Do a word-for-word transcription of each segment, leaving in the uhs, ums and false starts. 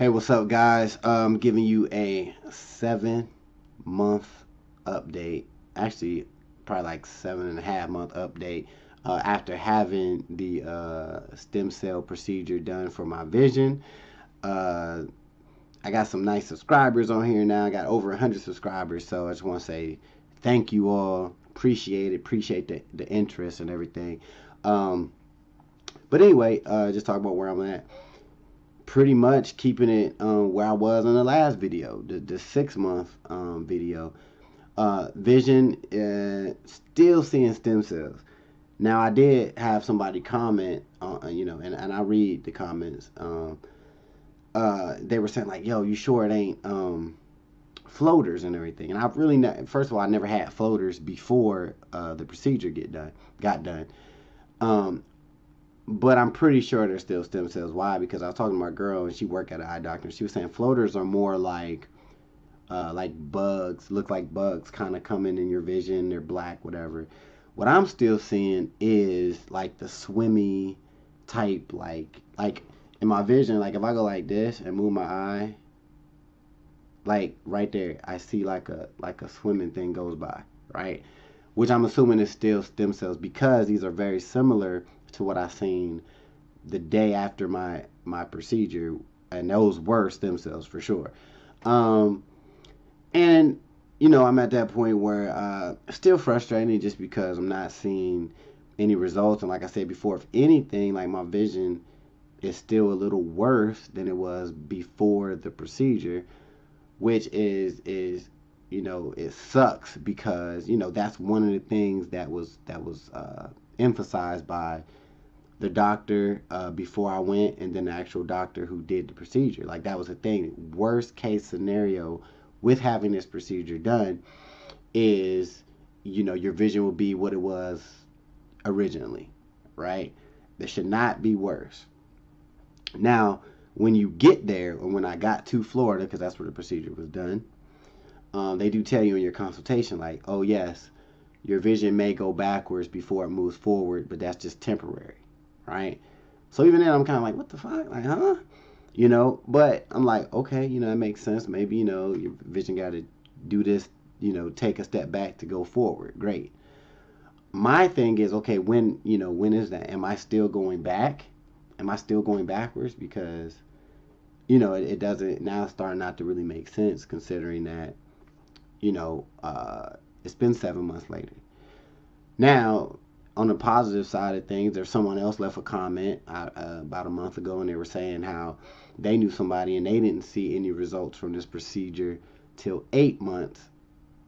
Hey, what's up, guys? I'm um, giving you a seven month update, actually probably like seven and a half month update uh, after having the uh, stem cell procedure done for my vision. uh, I got some nice subscribers on here now. I got over one hundred subscribers, so I just want to say thank you all. Appreciate it. Appreciate the, the interest and everything. Um, but anyway, uh, just talk about where I'm at. Pretty much keeping it um, where I was on the last video, the, the six month um, video. Uh, vision, uh, still seeing stem cells. Now, I did have somebody comment, uh, you know, and, and I read the comments. Um, uh, they were saying like, yo, you sure it ain't um, floaters and everything? And I've really not, first of all, I never had floaters before uh, the procedure get done, got done. Um, But I'm pretty sure they're still stem cells. Why? Because I was talking to my girl, and she worked at an eye doctor. And she was saying floaters are more like, uh, like bugs, look like bugs kind of coming in your vision. They're black, whatever. What I'm still seeing is like the swimmy type, like, like in my vision, like if I go like this and move my eye, like right there, I see like a, like a swimming thing goes by, right? Which I'm assuming is still stem cells, because these are very similar to what I seen the day after my my procedure, and those were stem cells for sure. Um and you know, I'm at that point where uh still frustrating, just because I'm not seeing any results. And like I said before, if anything, like my vision is still a little worse than it was before the procedure, which is is you know, it sucks, because you know, that's one of the things that was that was uh emphasized by the doctor uh, before I went, and then the actual doctor who did the procedure. Like, that was the thing. Worst case scenario with having this procedure done is, you know, your vision will be what it was originally, right? That should not be worse. Now, when you get there, or when I got to Florida, because that's where the procedure was done, um, they do tell you in your consultation, like, oh yes, your vision may go backwards before it moves forward, but that's just temporary, right? So even then, I'm kind of like, what the fuck? Like, huh? You know, but I'm like, okay, you know, that makes sense. Maybe, you know, your vision got to do this, you know, take a step back to go forward. Great. My thing is, okay, when, you know, when is that? Am I still going back? Am I still going backwards? Because, you know, it, it doesn't, now it's starting not to really make sense, considering that, you know, uh, it's been seven months later. Now, on the positive side of things, there's someone else left a comment uh, about a month ago, and they were saying how they knew somebody and they didn't see any results from this procedure till eight months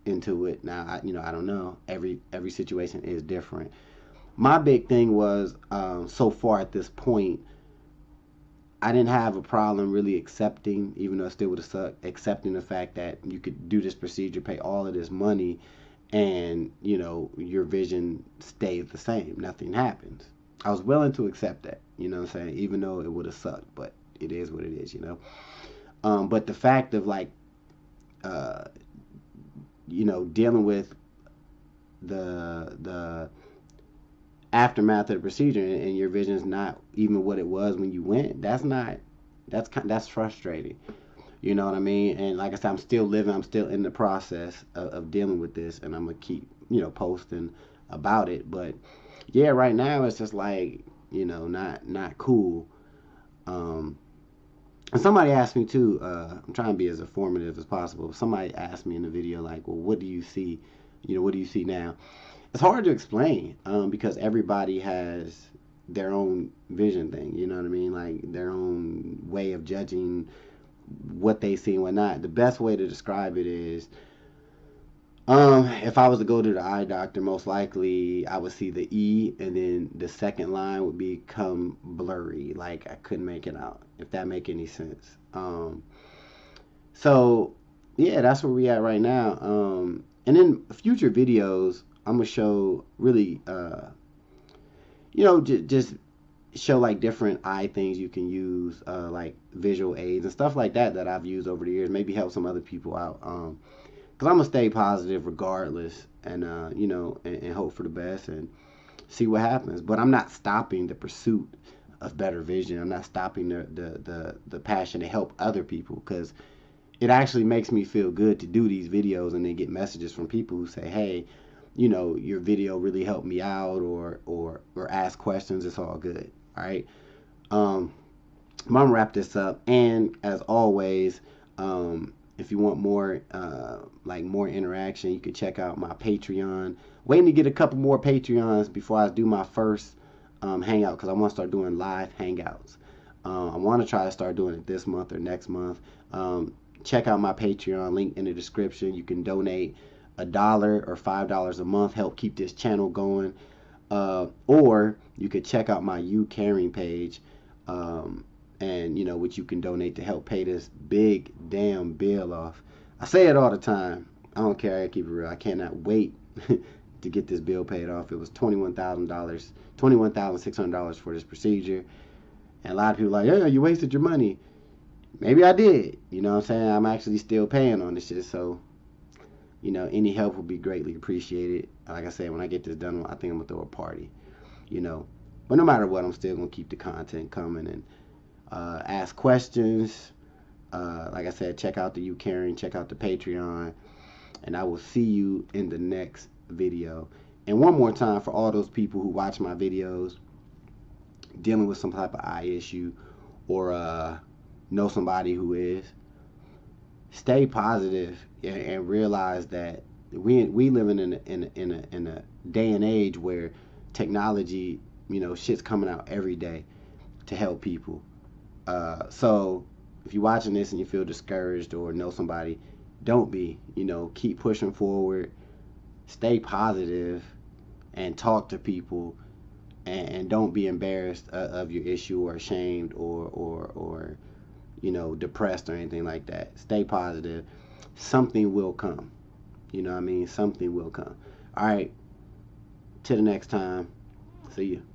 into it. Now, I, you know, I don't know. Every every situation is different. My big thing was, um, so far at this point, I didn't have a problem really accepting, even though it still would have sucked, accepting the fact that you could do this procedure, pay all of this money, and, you know, your vision stays the same. Nothing happens. I was willing to accept that, you know what I'm saying, even though it would have sucked, but it is what it is, you know. Um, but the fact of, like, uh, you know, dealing with the the aftermath of the procedure, and, and your vision is not even what it was when you went, that's not, that's kind, that's frustrating. You know what I mean? And like I said, I'm still living, I'm still in the process of, of dealing with this, and I'm going to keep, you know, posting about it. But yeah, right now it's just like, you know, not, not cool. Um, and somebody asked me too, uh, I'm trying to be as informative as possible. Somebody asked me in the video, like, well, what do you see? You know, what do you see now? It's hard to explain, um, because everybody has their own vision thing. You know what I mean? Like their own way of judging what they see and whatnot. The best way to describe it is, um, if I was to go to the eye doctor, most likely I would see the E, and then the second line would become blurry, like I couldn't make it out, if that make any sense. Um, so yeah, that's where we at right now. Um, and in future videos, I'm gonna show really, uh, you know, j just show like different eye things you can use, uh, like visual aids and stuff like that that I've used over the years. Maybe help some other people out, um, cause I'm gonna stay positive regardless, and uh, you know, and, and hope for the best and see what happens. But I'm not stopping the pursuit of better vision. I'm not stopping the the the, the passion to help other people, because it actually makes me feel good to do these videos and then get messages from people who say, hey, you know, your video really helped me out, or or or ask questions. It's all good. All right. Um, I'm gonna wrap this up, and as always, um, if you want more uh, like more interaction, you can check out my Patreon. Waiting to get a couple more Patreons before I do my first um, hangout, because I want to start doing live hangouts. Uh, I want to try to start doing it this month or next month. Um, check out my Patreon link in the description. You can donate a dollar or five dollars a month, help keep this channel going, uh, or you could check out my You Caring page, um, and you know, which you can donate to help pay this big damn bill off. I say it all the time, I don't care, I keep it real. I cannot wait to get this bill paid off. It was twenty-one thousand dollars, twenty-one thousand six hundred dollars for this procedure, and a lot of people are like, yeah, you wasted your money. Maybe I did, you know what I'm saying? I'm actually still paying on this shit, so you know, any help will be greatly appreciated. Like I said, when I get this done, I think I'm gonna throw a party, you know. But no matter what, I'm still gonna keep the content coming and uh, ask questions. Uh, like I said, check out the You Caring, check out the Patreon, and I will see you in the next video. And one more time for all those people who watch my videos dealing with some type of eye issue, or uh, know somebody who is. Stay positive and, and realize that we we living in a, in a, in a, in a day and age where technology, you know, shit's coming out every day to help people. Uh, so if you're watching this and you feel discouraged or know somebody, don't be. You know, keep pushing forward. Stay positive and talk to people, and, and don't be embarrassed uh, of your issue or ashamed or or or. you know, depressed or anything like that. Stay positive. Something will come. You know what I mean? Something will come. All right. Till the next time. See you.